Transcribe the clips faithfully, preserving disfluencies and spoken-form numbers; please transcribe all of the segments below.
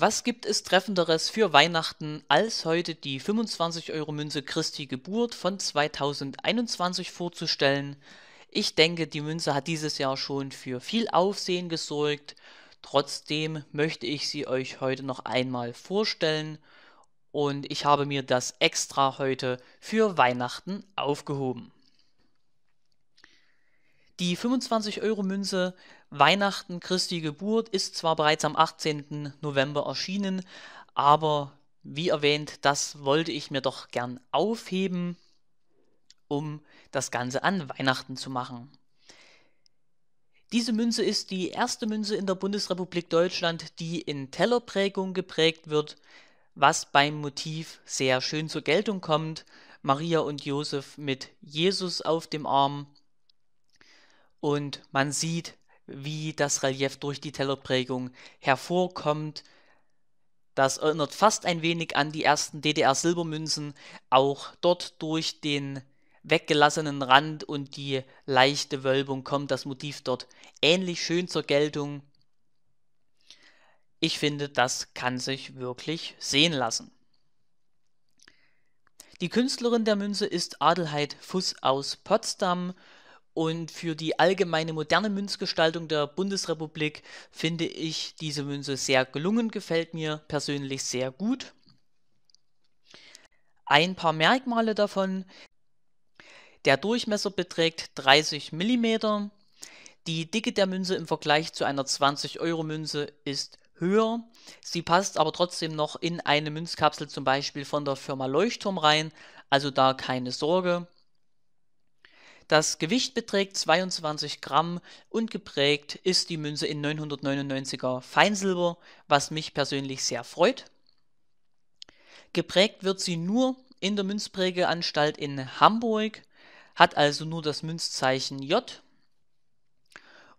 Was gibt es Treffenderes für Weihnachten als heute die fünfundzwanzig-Euro-Münze Christi Geburt von zweitausendeinundzwanzig vorzustellen? Ich denke, die Münze hat dieses Jahr schon für viel Aufsehen gesorgt. Trotzdem möchte ich sie euch heute noch einmal vorstellen und ich habe mir das extra heute für Weihnachten aufgehoben. Die fünfundzwanzig-Euro-Münze Weihnachten Christi Geburt ist zwar bereits am achtzehnten November erschienen, aber wie erwähnt, das wollte ich mir doch gern aufheben, um das Ganze an Weihnachten zu machen. Diese Münze ist die erste Münze in der Bundesrepublik Deutschland, die in Tellerprägung geprägt wird, was beim Motiv sehr schön zur Geltung kommt. Maria und Josef mit Jesus auf dem Arm. Und man sieht, wie das Relief durch die Tellerprägung hervorkommt. Das erinnert fast ein wenig an die ersten D D R-Silbermünzen, auch dort durch den weggelassenen Rand und die leichte Wölbung kommt das Motiv dort ähnlich schön zur Geltung. Ich finde, das kann sich wirklich sehen lassen. Die Künstlerin der Münze ist Adelheid Fuß aus Potsdam. Und für die allgemeine moderne Münzgestaltung der Bundesrepublik finde ich diese Münze sehr gelungen, gefällt mir persönlich sehr gut. Ein paar Merkmale davon. Der Durchmesser beträgt dreißig Millimeter. Die Dicke der Münze im Vergleich zu einer zwanzig-Euro-Münze ist höher. Sie passt aber trotzdem noch in eine Münzkapsel zum Beispiel von der Firma Leuchtturm rein, also da keine Sorge. Das Gewicht beträgt zweiundzwanzig Gramm und geprägt ist die Münze in neunhundertneunundneunziger Feinsilber, was mich persönlich sehr freut. Geprägt wird sie nur in der Münzprägeanstalt in Hamburg, hat also nur das Münzzeichen J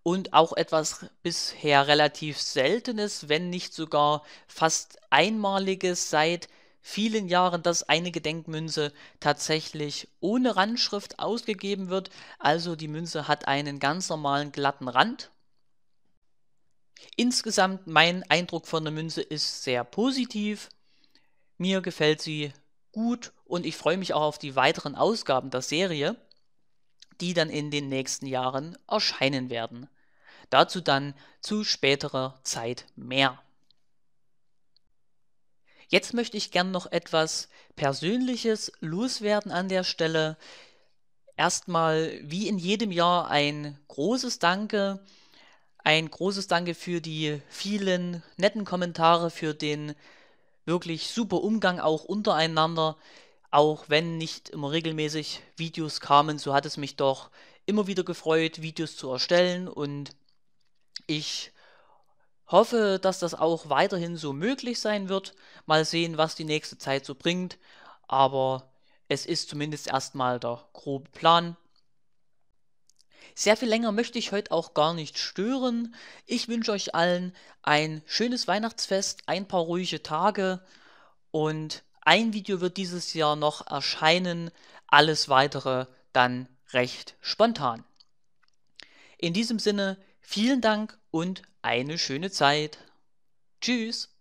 und auch etwas bisher relativ Seltenes, wenn nicht sogar fast Einmaliges seit vielen Jahren, dass eine Gedenkmünze tatsächlich ohne Randschrift ausgegeben wird, also die Münze hat einen ganz normalen glatten Rand. Insgesamt mein Eindruck von der Münze ist sehr positiv, mir gefällt sie gut und ich freue mich auch auf die weiteren Ausgaben der Serie, die dann in den nächsten Jahren erscheinen werden. Dazu dann zu späterer Zeit mehr. Jetzt möchte ich gern noch etwas Persönliches loswerden an der Stelle. Erstmal, wie in jedem Jahr, ein großes Danke. Ein großes Danke für die vielen netten Kommentare, für den wirklich super Umgang auch untereinander. Auch wenn nicht immer regelmäßig Videos kamen, so hat es mich doch immer wieder gefreut, Videos zu erstellen. Und ich hoffe, dass das auch weiterhin so möglich sein wird. Mal sehen, was die nächste Zeit so bringt. Aber es ist zumindest erstmal der grobe Plan. Sehr viel länger möchte ich heute auch gar nicht stören. Ich wünsche euch allen ein schönes Weihnachtsfest, ein paar ruhige Tage. Und ein Video wird dieses Jahr noch erscheinen. Alles weitere dann recht spontan. In diesem Sinne, vielen Dank und eine schöne Zeit. Tschüss!